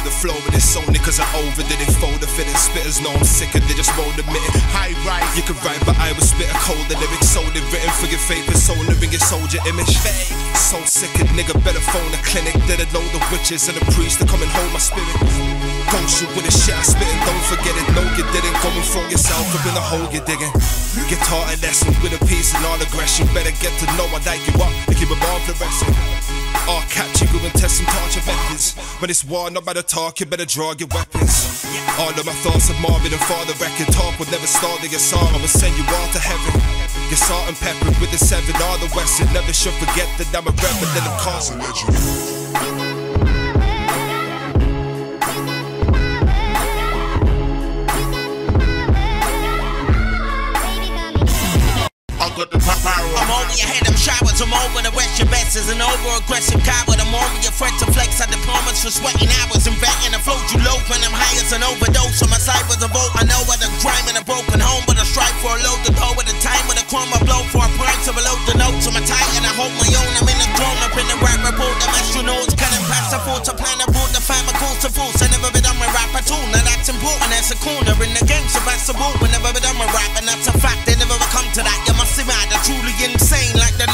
over the flow with it. So niggas are over that they fold the fitting. Spitters know I'm sicker, they just roll the mitten. High ride, you could rhyme, but I would spit a cold lyric. Sold it written for your favorite soul, living your soldier image. So sick, a nigga better phone a clinic than a load of witches and a priest to come and hold my spirit. Don't shoot with the shit I spit and don't forget it. No, you didn't go and throw yourself up in a hole you're digging. Get taught a lesson with a piece and all aggression. Better get to know I light you up and keep above the wrestling. I'll catch you and test some torture methods. When it's war, not by the talk, you better draw your weapons. All of my thoughts have Marvin and father record. Talk will never stall the assault, I will send you all to heaven. Get salt and pepper with the seven, all the western. Never should forget that I'm a rebel and I'm causing legend. I'm over your head, I'm showered, I'm over the rest. Your best is an over-aggressive coward. I'm over your friend to flex. I diplomas for sweating hours and ratting. I float you low when I'm high as an overdose. On my side was a vote, I know what I'm criming. A broken home, but I strive for a load to go at a time with a crumb, I blow for a prime to below the notes. I'm a tight and I hold my own. I'm in the throne, up in the right report. I'm astronauts, cutting past the fool to plan a board to find my goals to fools. I never been on my rap at all. Now that's important, that's a corner in the game, so that's a rule. I never been on my rap, and that's a fact. They never come to that. You're my they're truly insane like the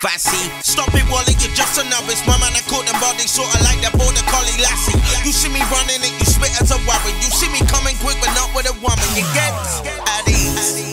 classy. Stop it, Wally, you're just a novice. My man, I caught them body sorta like the border collie lassie. You see me running it, you spit as a worry. You see me coming quick, but not with a woman. You get at ease.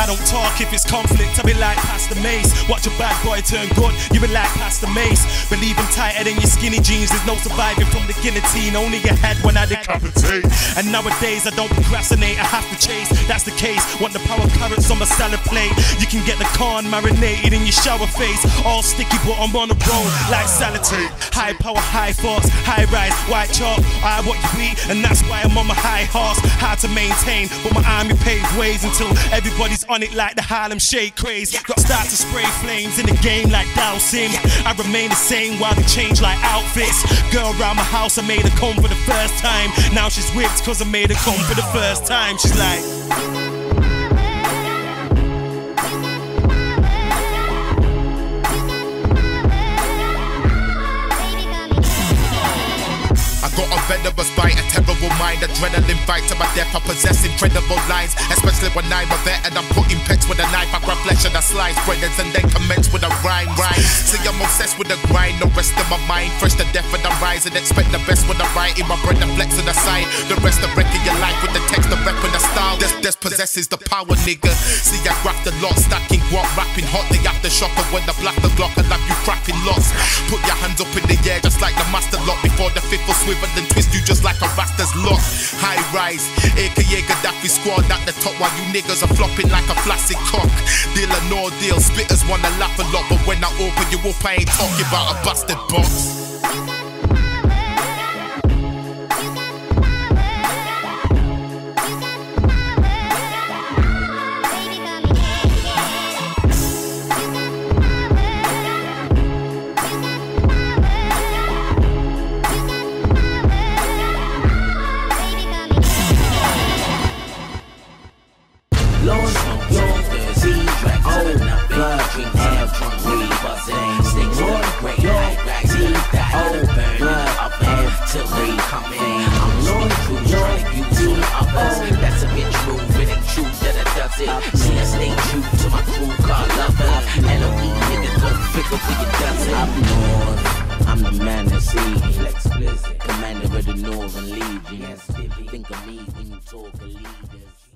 I don't talk if it's conflict, I be like Pastor Mace. Watch a bad boy turn good, you be like Pastor Mace. Believe him tighter than your skinny jeans. There's no surviving from the guillotine, only your head when I decapitate. And nowadays I don't procrastinate, I have to chase, that's the case. Want the power carrots on my salad plate. You can get the corn marinated in your shower face. All sticky but I'm on the road like salivate. High power, high force, high rise, white chalk. I what you eat and that's why I'm on my high horse. Hard to maintain, but my army paved ways until everybody's on it like the Harlem Shake craze. Got start to spray flames in the game like dousing. I remain the same while they change like outfits. Girl round my house, I made her come for the first time. Now she's whipped cause I made her come for the first time. She's like... got a venomous bite, a terrible mind, adrenaline fight to my death. I possess incredible lines, especially when I'm a vet and I'm putting pecs with a knife. I grab flesh and I slice breaders and then commence with a rhyme. See, I'm obsessed with the grind, no rest in my mind. Fresh to death when I'm rising, expect the best when I'm writing. My bread, the flex and the sign, the rest of wrecking your life with the text, the rep and the style. This possesses the power, nigga. See, I graft a lot, stacking guap, rapping hot. They after shocker when I black the Glock, I love you cracking lots. Put your hands up in the air just like the master lock before the fifth will swivel. Then twist you just like a rasta's lock. High rise, aka Gaddafi squad at the top while you niggas are flopping like a flaccid cock. Deal or no deal, spitters wanna laugh a lot, but when I open you up, I ain't talking about a busted box. Commander of the Northern Legion. Think of me when you talk of leaders.